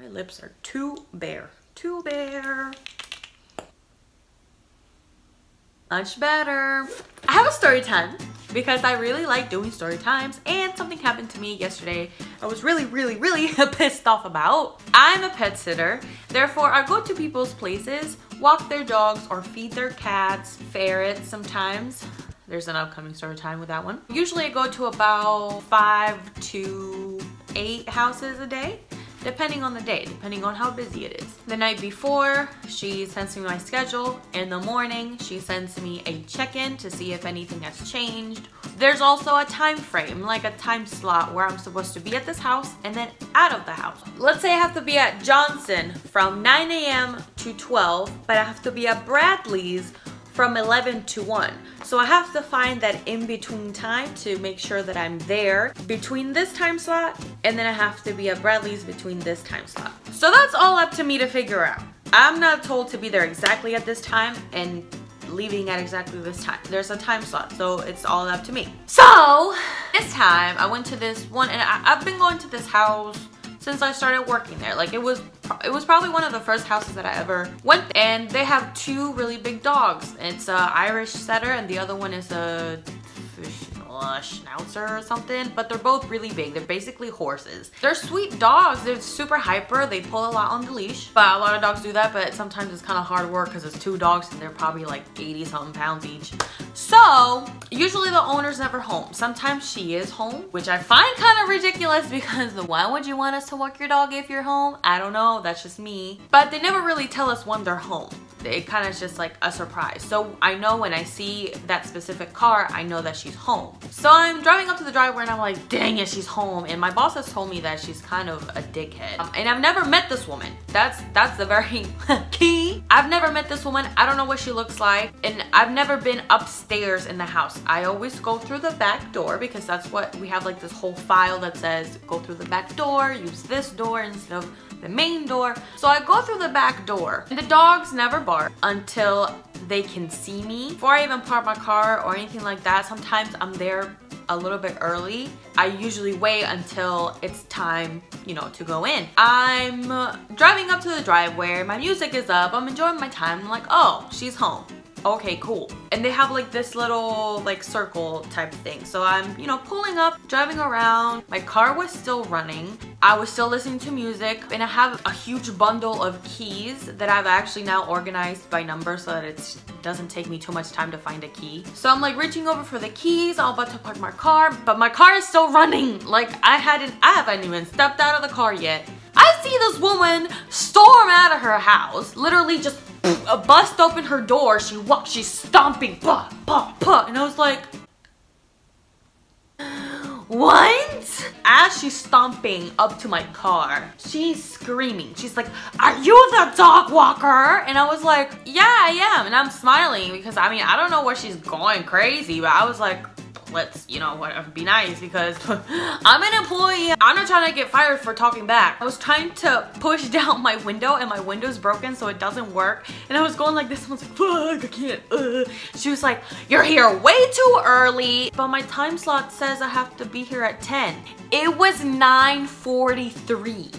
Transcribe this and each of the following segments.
My lips are too bare. Too bare. Much better. I have a story time because I really like doing story times, and something happened to me yesterday I was really pissed off about. I'm a pet sitter, therefore I go to people's places, walk their dogs or feed their cats, ferrets sometimes. There's an upcoming story time with that one. Usually I go to about 5 to 8 houses a day, depending on the day, depending on how busy it is. The night before, she sends me my schedule. In the morning, she sends me a check-in to see if anything has changed. There's also a time frame, like a time slot where I'm supposed to be at this house and then out of the house. Let's say I have to be at Johnson from 9 a.m. to 12, but I have to be at Bradley's from 11 to 1. So I have to find that in between time to make sure that I'm there between this time slot, and then I have to be at Bradley's between this time slot. So that's all up to me to figure out. I'm not told to be there exactly at this time and leaving at exactly this time. There's a time slot, so it's all up to me. So this time I went to this one, and I've been going to this house since I started working there. Like, it was probably one of the first houses that I ever went, and they have two really big dogs. It's an Irish setter and the other one is a schnauzer or something, but they're both really big. They're basically horses. They're sweet dogs. They're super hyper. They pull a lot on the leash, but a lot of dogs do that, but sometimes it's kind of hard work because it's two dogs and they're probably like 80 something pounds each. So usually the owner's never home. Sometimes she is home, which I find kind of ridiculous because why would you want us to walk your dog if you're home? I don't know, that's just me. But they never really tell us when they're home. It kind of is just like a surprise. So I know when I see that specific car, I know that she's home. So I'm driving up to the driveway and I'm like, dang it, she's home. And my boss has told me that she's kind of a dickhead. And I've never met this woman. That's the very key. I've never met this woman. I don't know what she looks like. And I've never been upstairs in the house. I always go through the back door because that's what we have, like this whole file that says go through the back door, use this door instead of the main door. So I go through the back door. And the dogs never bark until they can see me. Before I even park my car or anything like that, sometimes I'm there a little bit early. I usually wait until it's time, you know, to go in. I'm driving up to the driveway, my music is up, I'm enjoying my time. I'm like, oh, she's home. Okay, cool. And they have like this little like circle type thing. So I'm, you know, pulling up, driving around. My car was still running. I was still listening to music, and I have a huge bundle of keys that I've actually now organized by number so that it doesn't take me too much time to find a key. So I'm like reaching over for the keys. I'm about to park my car, but my car is still running. Like, I haven't even stepped out of the car yet. I see this woman storm out of her house, literally just bust open her door. She walks, she's stomping, bah, bah, bah. And I was like, what? As she's stomping up to my car, she's screaming. She's like, are you the dog walker? And I was like, yeah, I am. And I'm smiling because, I mean, I don't know where she's going crazy, but I was like, let's, you know, whatever, be nice, because I'm an employee. I'm not trying to get fired for talking back. I was trying to push down my window and my window's broken, so it doesn't work. And I was going like this. I was like, fuck, I can't. She was like, you're here way too early. But my time slot says I have to be here at 10. It was 9:43.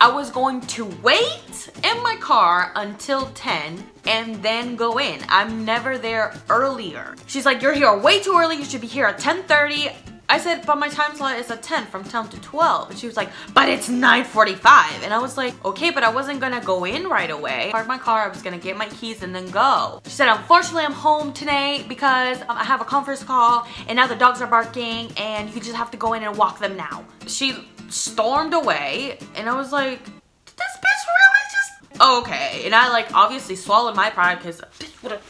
I was going to wait in my car until 10 and then go in. I'm never there earlier. She's like, you're here way too early. You should be here at 10:30. I said, but my time slot is at 10 from 10 to 12. And she was like, but it's 9:45. And I was like, okay, but I wasn't gonna go in right away. Park my car, I was gonna get my keys and then go. She said, unfortunately I'm home tonight because I have a conference call and now the dogs are barking and you just have to go in and walk them now. She stormed away, and I was like, did this bitch really just, okay. And I like obviously swallowed my pride because bitch would have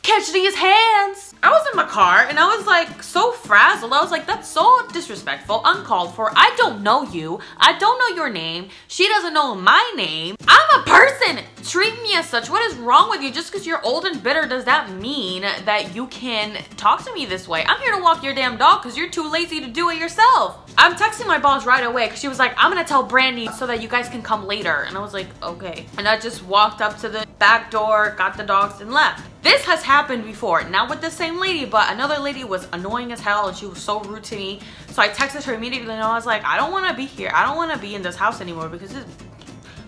catch these hands. I was in my car and I was like so frazzled. I was like, that's so disrespectful, uncalled for. I don't know you. I don't know your name. She doesn't know my name. I'm a person. Treat me as such. What is wrong with you? Just because you're old and bitter, does that mean that you can talk to me this way? I'm here to walk your damn dog because you're too lazy to do it yourself. I'm texting my boss right away because she was like, I'm gonna tell Brandy so that you guys can come later. And I was like, okay. And I just walked up to the back door, got the dogs, and left. This has happened before, not with the same lady, but another lady was annoying as hell and she was so rude to me. So I texted her immediately and I was like, I don't wanna be here. I don't wanna be in this house anymore because this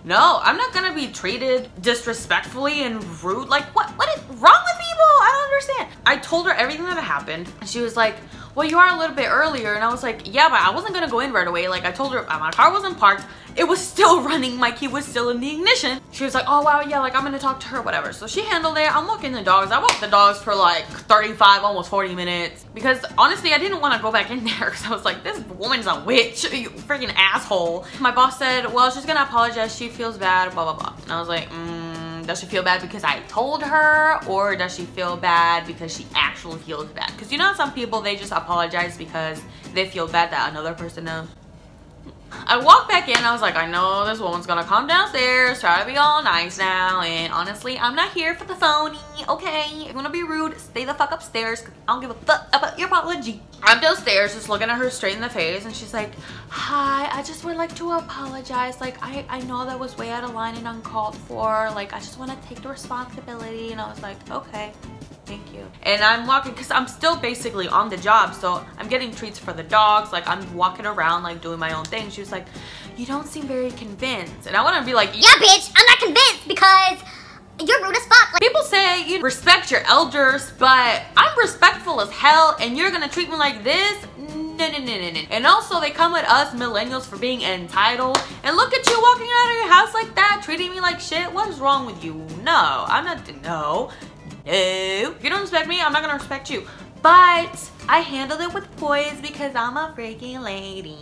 No, I'm not gonna be treated disrespectfully and rude. Like, what is wrong with people? I don't understand. I told her everything that happened, and she was like, well, you are a little bit earlier. And I was like, yeah, but I wasn't gonna go in right away. Like, I told her my car wasn't parked. It was still running. My key was still in the ignition. She was like, oh, wow, yeah, like, I'm gonna talk to her, whatever. So she handled it. I'm walking the dogs. I walked the dogs for like 35, almost 40 minutes. Because honestly, I didn't want to go back in there because I was like, this woman's a witch, you freaking asshole. My boss said, well, she's gonna apologize. She feels bad, blah, blah, blah. And I was like, does she feel bad because I told her, or does she feel bad because she actually feels bad? Because you know some people, they just apologize because they feel bad that another person knows. I walked back in, I was like, I know this woman's gonna come downstairs, try to be all nice now, and honestly, I'm not here for the phony, okay? If you're gonna be rude, stay the fuck upstairs, cause I don't give a fuck about your apology. I'm downstairs just looking at her straight in the face, and she's like, hi, I just would like to apologize. Like, I know that was way out of line and uncalled for. Like, I just wanna take the responsibility. And I was like, okay, thank you. And I'm walking, because I'm still basically on the job, so I'm getting treats for the dogs. Like, I'm walking around, like, doing my own thing. She was like, you don't seem very convinced. And I want to be like, yeah, bitch, I'm not convinced because you're rude as fuck. Like, people say you respect your elders, but I'm respectful as hell, and you're gonna treat me like this? No. And also, they come at us millennials for being entitled. And look at you walking out of your house like that, treating me like shit. What is wrong with you? No, I'm not. No. If you don't respect me, I'm not gonna respect you. But I handled it with poise because I'm a freaking lady.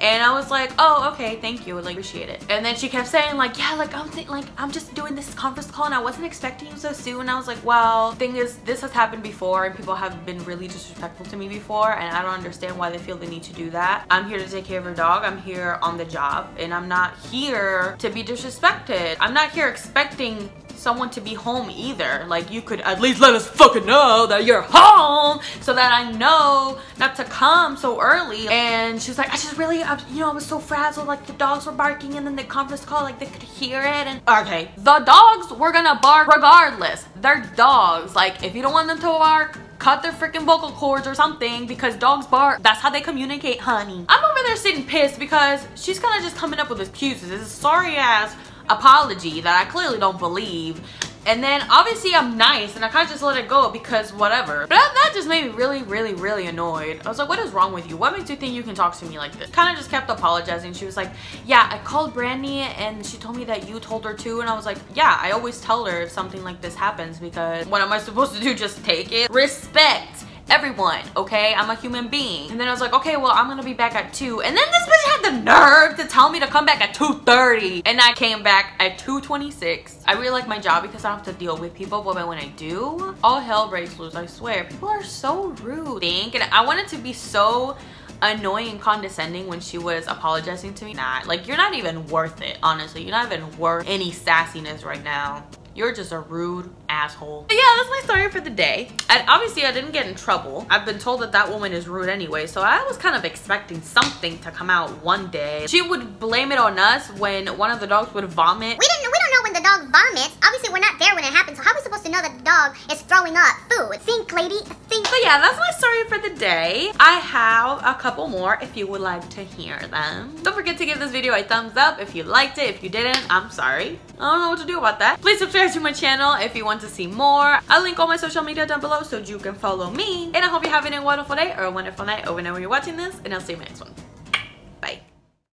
And I was like, oh, okay, thank you, like, appreciate it. And then she kept saying, like, yeah, like, I'm just doing this conference call and I wasn't expecting you so soon. And I was like, well, thing is, this has happened before and people have been really disrespectful to me before, and I don't understand why they feel the need to do that. I'm here to take care of your dog. I'm here on the job, and I'm not here to be disrespected. I'm not here expecting someone to be home either. Like, you could at least let us fucking know that you're home so that I know not to come so early. And she was like, I just really, you know, I was so frazzled, like the dogs were barking, and then the conference call, like, they could hear it. And okay, the dogs were gonna bark regardless. They're dogs. Like, if you don't want them to bark, cut their freaking vocal cords or something, because dogs bark. That's how they communicate, honey. I'm over there sitting pissed because she's kind of just coming up with excuses. This is sorry ass apology that I clearly don't believe. And then obviously I'm nice and I kind of just let it go because whatever. But that just made me really, really, really annoyed. I was like, what is wrong with you? What makes you think you can talk to me like this? Kind of just kept apologizing. She was like, yeah, I called Brandy and she told me that you told her too. And I was like, yeah, I always tell her if something like this happens, because what am I supposed to do? Just take it? Respect everyone, okay? I'm a human being. And then I was like, okay, well, I'm gonna be back at 2. And then this bitch had the nerve to tell me to come back at 2:30, and I came back at 2:26. I really like my job because I don't have to deal with people, but when I do, all hell breaks loose. I swear, people are so rude. And I wanted to be so annoying and condescending when she was apologizing to me. Not like, you're not even worth it, honestly. You're not even worth any sassiness right now. You're just a rude asshole. But yeah, that's my story for the day. And obviously I didn't get in trouble. I've been told that that woman is rude anyway, so I was kind of expecting something to come out one day. She would blame it on us when one of the dogs would vomit. We don't know when the dog vomits. Obviously we're not there when it happens, so how are we supposed to know that the dog is throwing up food? Think, lady, think. But yeah, that's my story for the day. I have a couple more if you would like to hear them. Don't forget to give this video a thumbs up if you liked it. If you didn't, I'm sorry. I don't know what to do about that. Please subscribe to my channel if you want to see more. I'll link all my social media down below so you can follow me. And I hope you're having a wonderful day or a wonderful night over whenever you're watching this. And I'll see you in the next one.